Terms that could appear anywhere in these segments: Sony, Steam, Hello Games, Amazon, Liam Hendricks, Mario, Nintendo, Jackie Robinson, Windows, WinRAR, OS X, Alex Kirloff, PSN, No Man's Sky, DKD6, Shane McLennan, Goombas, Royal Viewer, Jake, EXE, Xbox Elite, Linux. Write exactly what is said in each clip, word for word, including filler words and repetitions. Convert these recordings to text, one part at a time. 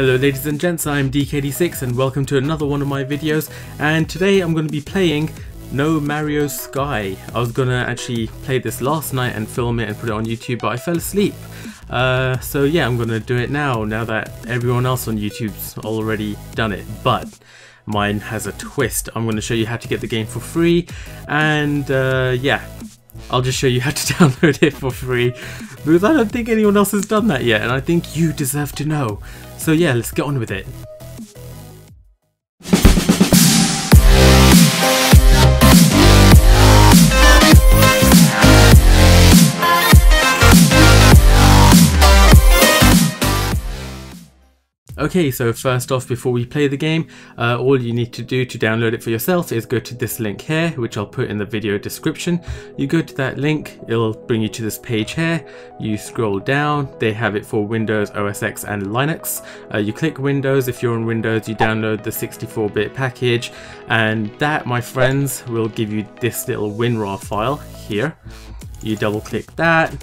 Hello ladies and gents, I'm D K D six and welcome to another one of my videos, and today I'm going to be playing No Man's Sky. I was going to actually play this last night and film it and put it on YouTube, but I fell asleep. Uh, so yeah, I'm going to do it now, now that everyone else on YouTube's already done it, but mine has a twist. I'm going to show you how to get the game for free, and uh, yeah. I'll just show you how to download it for free, because I don't think anyone else has done that yet, and I think you deserve to know. So yeah, let's get on with it. Okay, so first off, before we play the game, uh, all you need to do to download it for yourself is go to this link here, which I'll put in the video description. You go to that link, it'll bring you to this page here. You scroll down, they have it for Windows, O S X and Linux. Uh, you click Windows. If you're on Windows, you download the sixty-four bit package, and that, my friends, will give you this little WinRAR file here. You double click that,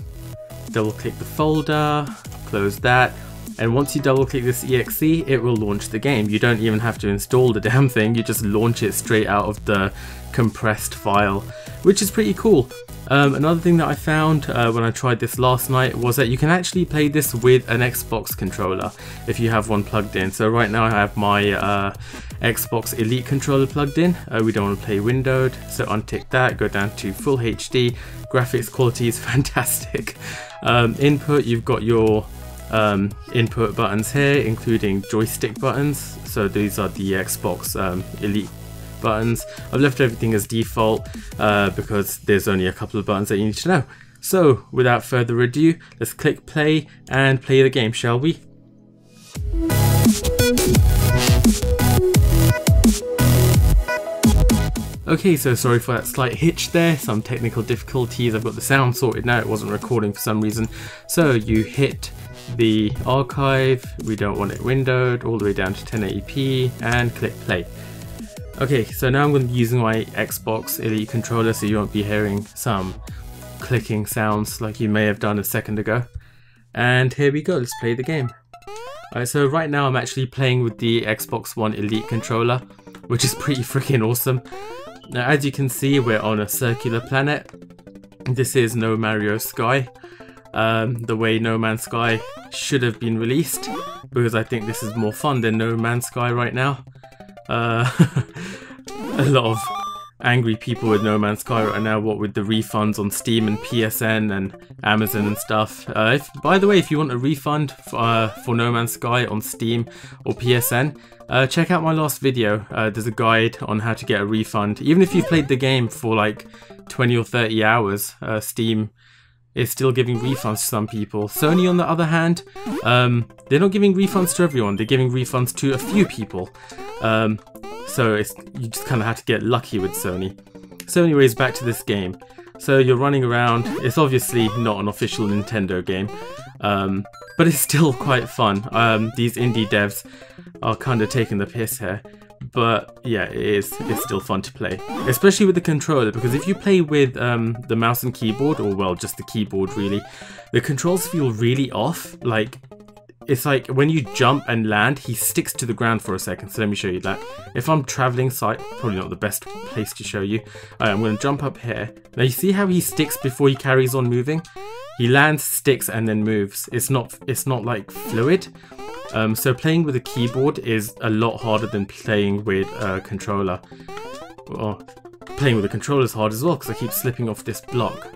double click the folder, close that. And once you double click this E X E, it will launch the game. You don't even have to install the damn thing, you just launch it straight out of the compressed file, which is pretty cool. Um, another thing that I found uh, when I tried this last night was that you can actually play this with an Xbox controller if you have one plugged in. So right now I have my uh, Xbox Elite controller plugged in. Uh, we don't want to play windowed, so untick that, go down to full H D, graphics quality is fantastic. Um, input, you've got your Um, input buttons here, including joystick buttons. So these are the Xbox um, Elite buttons. I've left everything as default uh, because there's only a couple of buttons that you need to know. So without further ado, let's click play and play the game, shall we? Okay, so sorry for that slight hitch there, some technical difficulties. I've got the sound sorted now, it wasn't recording for some reason. So you hit the archive, we don't want it windowed, all the way down to ten eighty p, and click play. Okay, so now I'm going to be using my Xbox Elite controller, so you won't be hearing some clicking sounds like you may have done a second ago. And here we go, let's play the game. Alright, so right now I'm actually playing with the Xbox One Elite controller, which is pretty freaking awesome. Now as you can see, we're on a circular planet. This is No Man's Sky. Um, the way No Man's Sky should have been released, because I think this is more fun than No Man's Sky right now. Uh, a lot of angry people with No Man's Sky right now, what with the refunds on Steam and P S N and Amazon and stuff. Uh, if, by the way, if you want a refund for, uh, for No Man's Sky on Steam or P S N, uh, check out my last video. Uh, there's a guide on how to get a refund. Even if you've played the game for like twenty or thirty hours, uh, Steam is still giving refunds to some people. Sony, on the other hand, um, they're not giving refunds to everyone, they're giving refunds to a few people. Um, so it's, you just kind of have to get lucky with Sony. So anyways, back to this game. So you're running around, it's obviously not an official Nintendo game, um, but it's still quite fun. Um, these indie devs are kind of taking the piss here, but yeah, it is, it's still fun to play, especially with the controller, because if you play with um, the mouse and keyboard, or well, just the keyboard really, the controls feel really off. Like, it's like when you jump and land, he sticks to the ground for a second. So let me show you that. If I'm traveling side, probably not the best place to show you. All right, I'm going to jump up here. Now you see how he sticks before he carries on moving? He lands, sticks, and then moves. It's not, it's not like fluid. Um, so playing with a keyboard is a lot harder than playing with a controller. Well, playing with a controller is hard as well, because I keep slipping off this block.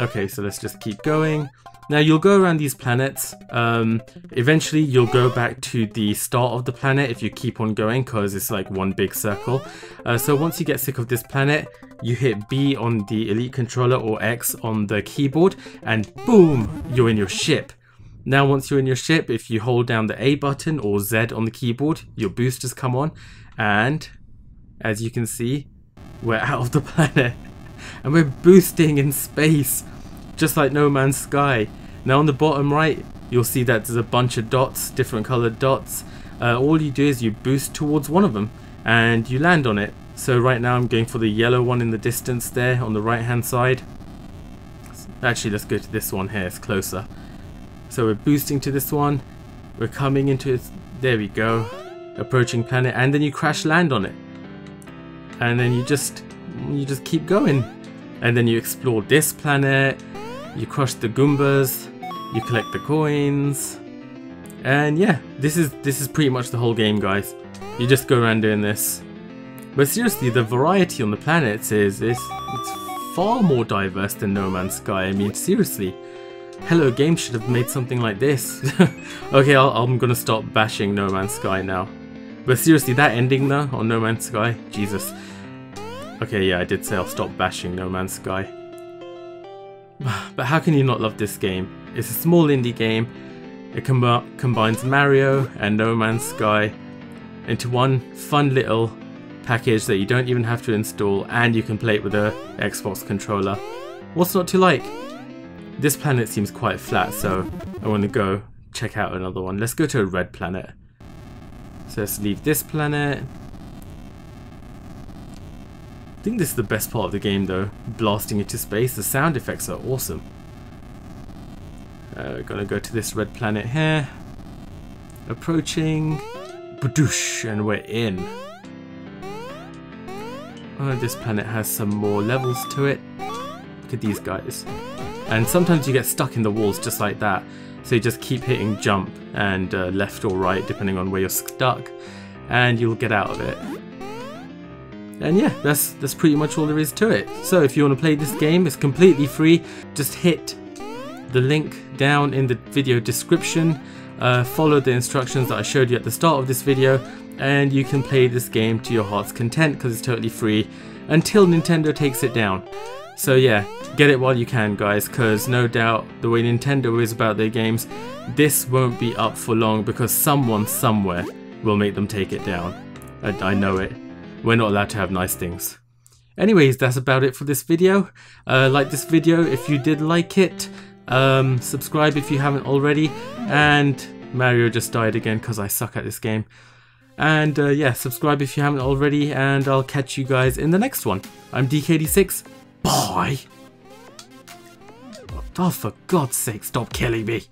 Okay, so let's just keep going. Now you'll go around these planets. Um, eventually you'll go back to the start of the planet if you keep on going, because it's like one big circle. Uh, so once you get sick of this planet, you hit B on the Elite controller or X on the keyboard, and boom, you're in your ship. Now once you're in your ship, if you hold down the A button or Z on the keyboard, your boosters come on, and as you can see, we're out of the planet and we're boosting in space, just like No Man's Sky. Now on the bottom right, you'll see that there's a bunch of dots, different colored dots. Uh, all you do is you boost towards one of them and you land on it. So right now I'm going for the yellow one in the distance there on the right hand side. Actually, let's go to this one here, it's closer. So we're boosting to this one, we're coming into There we go. Approaching planet, and then you crash land on it. And then you just you just keep going. And then you explore this planet, you crush the Goombas, you collect the coins. And yeah, this is this is pretty much the whole game, guys. You just go around doing this. But seriously, the variety on the planets is is it's far more diverse than No Man's Sky. I mean, seriously. Hello Games should have made something like this. Okay, I'll, I'm gonna stop bashing No Man's Sky now. But seriously, that ending though on No Man's Sky, Jesus. Okay, yeah, I did say I'll stop bashing No Man's Sky. But how can you not love this game? It's a small indie game. It com- combines Mario and No Man's Sky into one fun little package that you don't even have to install, and you can play it with a Xbox controller. What's not to like? This planet seems quite flat, so I want to go check out another one. Let's go to a red planet. So let's leave this planet. I think this is the best part of the game though, blasting into space. The sound effects are awesome. Uh, gonna go to this red planet here. Approaching. Badoosh, and we're in. Oh, this planet has some more levels to it. Look at these guys. And sometimes you get stuck in the walls just like that. So you just keep hitting jump and uh, left or right depending on where you're stuck, and you'll get out of it. And yeah, that's that's pretty much all there is to it. So if you want to play this game, it's completely free. Just hit the link down in the video description. Uh, follow the instructions that I showed you at the start of this video, and you can play this game to your heart's content because it's totally free until Nintendo takes it down. So yeah, get it while you can, guys, because no doubt the way Nintendo is about their games, this won't be up for long because someone somewhere will make them take it down. I, I know it. We're not allowed to have nice things. Anyways, that's about it for this video. Uh, like this video if you did like it. Um, subscribe if you haven't already. And Mario just died again because I suck at this game. And uh, yeah, subscribe if you haven't already, and I'll catch you guys in the next one. I'm D K D six. Bye! Oh, for God's sake, stop killing me!